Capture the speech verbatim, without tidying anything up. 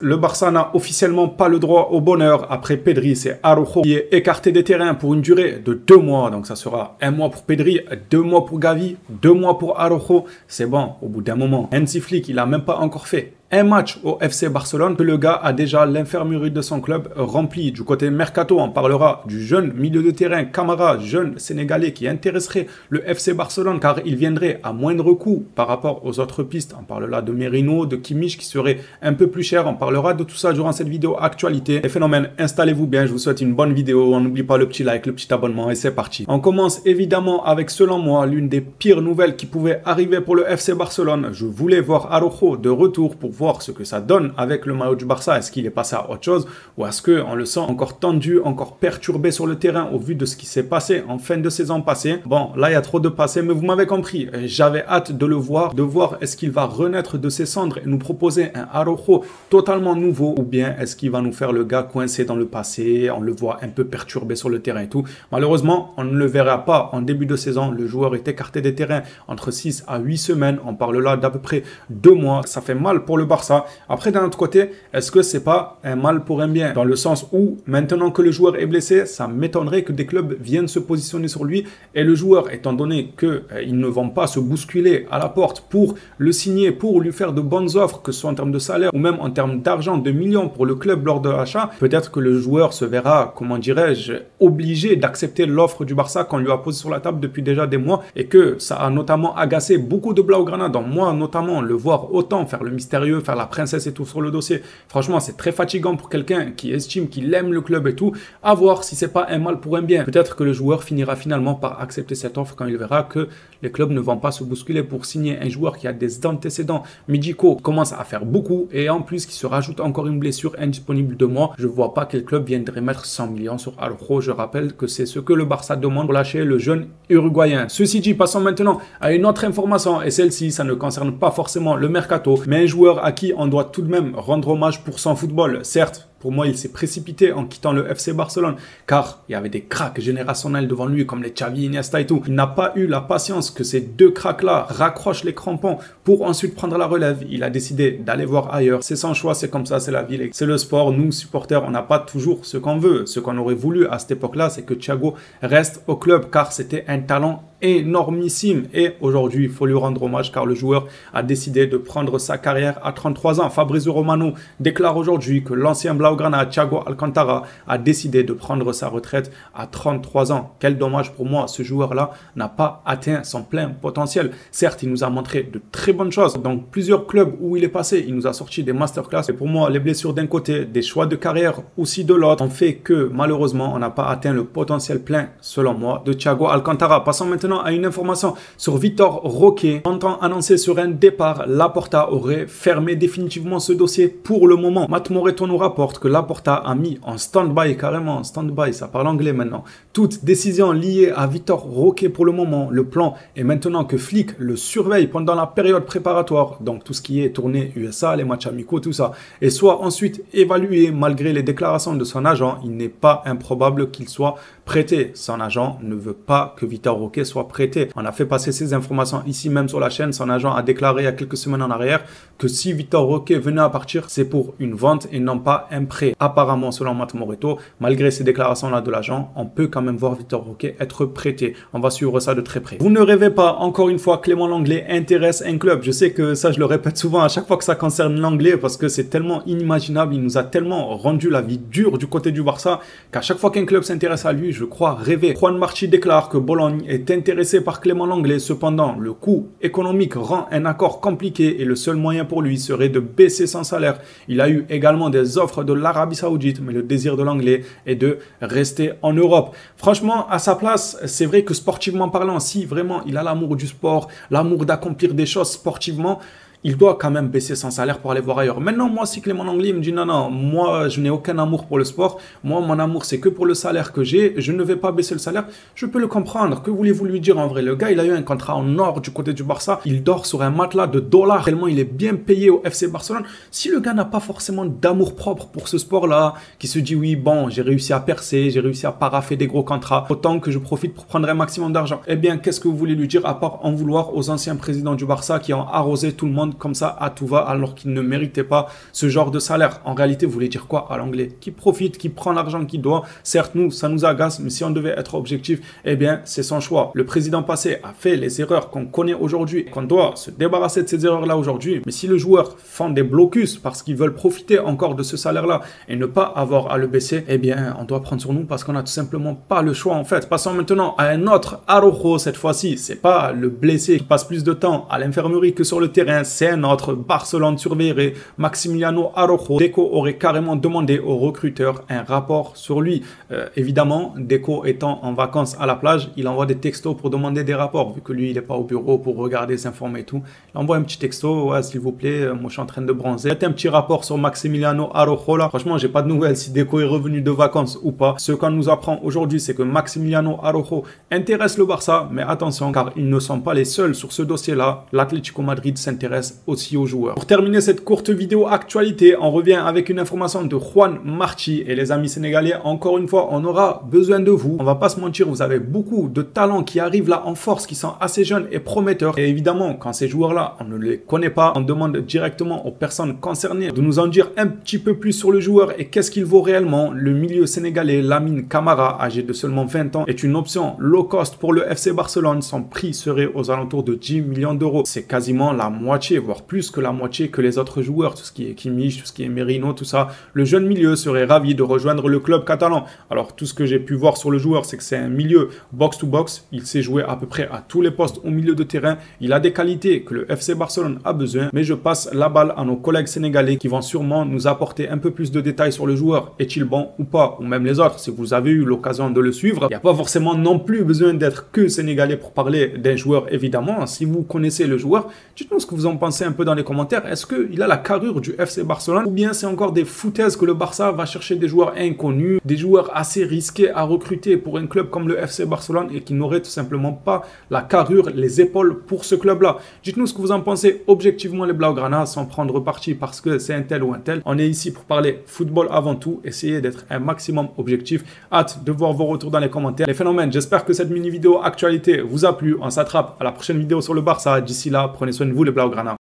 Le Barça n'a officiellement pas le droit au bonheur. Après Pedri, c'est Araujo qui est écarté des terrains pour une durée de deux mois. Donc ça sera un mois pour Pedri, deux mois pour Gavi, deux mois pour Araujo. C'est bon, au bout d'un moment. Enzi Flick, il n'a même pas encore fait un match au F C Barcelone que le gars a déjà l'infirmerie de son club remplie. Du côté mercato, on parlera du jeune milieu de terrain Camara, jeune sénégalais qui intéresserait le F C Barcelone car il viendrait à moindre coût par rapport aux autres pistes. On parle là de Merino, de Kimmich qui serait un peu plus cher. On parlera de tout ça durant cette vidéo actualité. Les phénomènes, installez-vous bien, je vous souhaite une bonne vidéo. On n'oublie pas le petit like, le petit abonnement et c'est parti. On commence évidemment avec, selon moi, l'une des pires nouvelles qui pouvait arriver pour le F C Barcelone. Je voulais voir Araujo de retour pour voir ce que ça donne avec le maillot du Barça. Est-ce qu'il est passé à autre chose ou est-ce qu'on le sent encore tendu, encore perturbé sur le terrain au vu de ce qui s'est passé en fin de saison passée? Bon, là il y a trop de passé, mais vous m'avez compris. J'avais hâte de le voir, de voir est-ce qu'il va renaître de ses cendres et nous proposer un Araujo totalement nouveau ou bien est-ce qu'il va nous faire le gars coincé dans le passé, on le voit un peu perturbé sur le terrain et tout. Malheureusement, on ne le verra pas en début de saison. Le joueur est écarté des terrains entre six à huit semaines. On parle là d'à peu près deux mois. Ça fait mal pour le Barça. Après, d'un autre côté, est-ce que c'est pas un mal pour un bien, dans le sens où maintenant que le joueur est blessé, ça m'étonnerait que des clubs viennent se positionner sur lui et le joueur, étant donné que euh, ils ne vont pas se bousculer à la porte pour le signer, pour lui faire de bonnes offres, que ce soit en termes de salaire ou même en termes d'argent, de millions pour le club lors de l'achat, peut-être que le joueur se verra, comment dirais-je, obligé d'accepter l'offre du Barça qu'on lui a posée sur la table depuis déjà des mois et que ça a notamment agacé beaucoup de Blaugrana, dont moi notamment, le voir autant faire le mystérieux, faire la princesse et tout sur le dossier. Franchement, c'est très fatigant pour quelqu'un qui estime qu'il aime le club et tout. À voir si c'est pas un mal pour un bien. Peut-être que le joueur finira finalement par accepter cette offre quand il verra que les clubs ne vont pas se bousculer pour signer un joueur qui a des antécédents médicaux, commence à faire beaucoup et en plus qui se rajoute encore une blessure indisponible de moi. Je vois pas quel club viendrait mettre cent millions sur Araujo. Je rappelle que c'est ce que le Barça demande pour lâcher le jeune uruguayen. Ceci dit, passons maintenant à une autre information et celle-ci, ça ne concerne pas forcément le mercato, mais un joueur à qui on doit tout de même rendre hommage pour son football. Certes, pour moi, il s'est précipité en quittant le F C Barcelone car il y avait des cracks générationnels devant lui comme les Xavi, Iniesta et tout. Il n'a pas eu la patience que ces deux cracks-là raccrochent les crampons pour ensuite prendre la relève. Il a décidé d'aller voir ailleurs. C'est son choix, c'est comme ça, c'est la vie, c'est le sport. Nous, supporters, on n'a pas toujours ce qu'on veut. Ce qu'on aurait voulu à cette époque-là, c'est que Thiago reste au club car c'était un talent énormissime. Et aujourd'hui, il faut lui rendre hommage car le joueur a décidé de prendre sa carrière à trente-trois ans. Fabrizio Romano déclare aujourd'hui que l'ancien Blau Grana, Thiago Alcantara, a décidé de prendre sa retraite à trente-trois ans. Quel dommage pour moi, ce joueur-là n'a pas atteint son plein potentiel. Certes, il nous a montré de très bonnes choses. Donc, plusieurs clubs où il est passé, il nous a sorti des masterclass. Et pour moi, les blessures d'un côté, des choix de carrière aussi de l'autre, ont fait que, malheureusement, on n'a pas atteint le potentiel plein, selon moi, de Thiago Alcantara. Passons maintenant à une information sur Víctor Roque. En temps annoncé sur un départ, Laporta aurait fermé définitivement ce dossier pour le moment. Matteo Moretto nous rapporte que que Laporta a mis en stand-by, carrément en stand-by, ça parle anglais maintenant, toute décision liée à Víctor Roque pour le moment. Le plan est maintenant que Flick le surveille pendant la période préparatoire, donc tout ce qui est tournée U S A, les matchs amicaux, tout ça, et soit ensuite évalué. Malgré les déclarations de son agent, il n'est pas improbable qu'il soit prêté. Son agent ne veut pas que Víctor Roque soit prêté. On a fait passer ces informations ici même sur la chaîne. Son agent a déclaré il y a quelques semaines en arrière que si Víctor Roque venait à partir, c'est pour une vente et non pas un prêt. Apparemment, selon Matteo Moretto, malgré ces déclarations-là de l'agent, on peut quand même voir Víctor Roque être prêté. On va suivre ça de très près. Vous ne rêvez pas, encore une fois, Clément Lenglet intéresse un club. Je sais que ça, je le répète souvent à chaque fois que ça concerne Lenglet parce que c'est tellement inimaginable. Il nous a tellement rendu la vie dure du côté du Barça qu'à chaque fois qu'un club s'intéresse à lui, je crois rêver. Juan Marti déclare que Bologne est intéressé par Clément Lenglet. Cependant, le coût économique rend un accord compliqué et le seul moyen pour lui serait de baisser son salaire. Il a eu également des offres de l'Arabie Saoudite, mais le désir de Lenglet est de rester en Europe. Franchement, à sa place, c'est vrai que sportivement parlant, si vraiment il a l'amour du sport, l'amour d'accomplir des choses sportivement, il doit quand même baisser son salaire pour aller voir ailleurs. Maintenant, moi, si Clément Lenglet me dit non, non, moi, je n'ai aucun amour pour le sport. Moi, mon amour, c'est que pour le salaire que j'ai. Je ne vais pas baisser le salaire. Je peux le comprendre. Que voulez-vous lui dire en vrai? Le gars, il a eu un contrat en or du côté du Barça. Il dort sur un matelas de dollars. Tellement il est bien payé au F C Barcelone. Si le gars n'a pas forcément d'amour propre pour ce sport-là, qui se dit oui, bon, j'ai réussi à percer, j'ai réussi à paraffer des gros contrats, autant que je profite pour prendre un maximum d'argent. Eh bien, qu'est-ce que vous voulez lui dire à part en vouloir aux anciens présidents du Barça qui ont arrosé tout le monde prendre comme ça à tout va alors qu'il ne méritait pas ce genre de salaire. En réalité, vous voulez dire quoi à l'anglais? Qui profite, qui prend l'argent qu'il doit. Certes, nous, ça nous agace, mais si on devait être objectif, eh bien, c'est son choix. Le président passé a fait les erreurs qu'on connaît aujourd'hui, qu'on doit se débarrasser de ces erreurs-là aujourd'hui. Mais si le joueur font des blocus parce qu'ils veulent profiter encore de ce salaire-là et ne pas avoir à le baisser, eh bien, on doit prendre sur nous parce qu'on n'a tout simplement pas le choix en fait. Passons maintenant à un autre Araujo cette fois-ci. C'est pas le blessé qui passe plus de temps à l'infirmerie que sur le terrain, c'est un autre. Barcelone surveillerait Maximiliano Araujo. Deco aurait carrément demandé au recruteur un rapport sur lui. Euh, évidemment, Deco étant en vacances à la plage, il envoie des textos pour demander des rapports. Vu que lui, il n'est pas au bureau pour regarder, s'informer et tout. Il envoie un petit texto, ouais, s'il vous plaît, euh, moi je suis en train de bronzer. Faites un petit rapport sur Maximiliano Araujo là. Franchement, j'ai pas de nouvelles si Deco est revenu de vacances ou pas. Ce qu'on nous apprend aujourd'hui, c'est que Maximiliano Araujo intéresse le Barça, mais attention, car ils ne sont pas les seuls sur ce dossier-là. L'Atlético Madrid s'intéresse aussi aux joueurs. Pour terminer cette courte vidéo actualité, on revient avec une information de Juan Marti. Et les amis sénégalais, encore une fois, on aura besoin de vous. On va pas se mentir, vous avez beaucoup de talents qui arrivent là en force, qui sont assez jeunes et prometteurs. Et évidemment, quand ces joueurs-là, on ne les connaît pas, on demande directement aux personnes concernées de nous en dire un petit peu plus sur le joueur et qu'est-ce qu'il vaut réellement. Le milieu sénégalais Lamine Camara, âgé de seulement vingt ans, est une option low cost pour le F C Barcelone. Son prix serait aux alentours de dix millions d'euros. C'est quasiment la moitié, voire plus que la moitié que les autres joueurs, tout ce qui est Kimmich, tout ce qui est Merino, tout ça. Le jeune milieu serait ravi de rejoindre le club catalan. Alors tout ce que j'ai pu voir sur le joueur, c'est que c'est un milieu box-to-box. Il sait jouer à peu près à tous les postes au milieu de terrain. Il a des qualités que le F C Barcelone a besoin, mais je passe la balle à nos collègues sénégalais qui vont sûrement nous apporter un peu plus de détails sur le joueur. Est-il bon ou pas? Ou même les autres, si vous avez eu l'occasion de le suivre. Il n'y a pas forcément non plus besoin d'être que sénégalais pour parler d'un joueur, évidemment. Si vous connaissez le joueur, dites-nous ce que vous en pensez un peu dans les commentaires. Est-ce qu'il a la carrure du F C Barcelone ou bien c'est encore des foutaises que le Barça va chercher des joueurs inconnus, des joueurs assez risqués à recruter pour un club comme le F C Barcelone et qui n'aurait tout simplement pas la carrure, les épaules pour ce club-là? Dites-nous ce que vous en pensez objectivement les Blaugrana, sans prendre parti parce que c'est un tel ou un tel. On est ici pour parler football avant tout, essayez d'être un maximum objectif. Hâte de voir vos retours dans les commentaires. Les phénomènes, j'espère que cette mini vidéo actualité vous a plu. On s'attrape à la prochaine vidéo sur le Barça. D'ici là, prenez soin de vous les Blaugrana.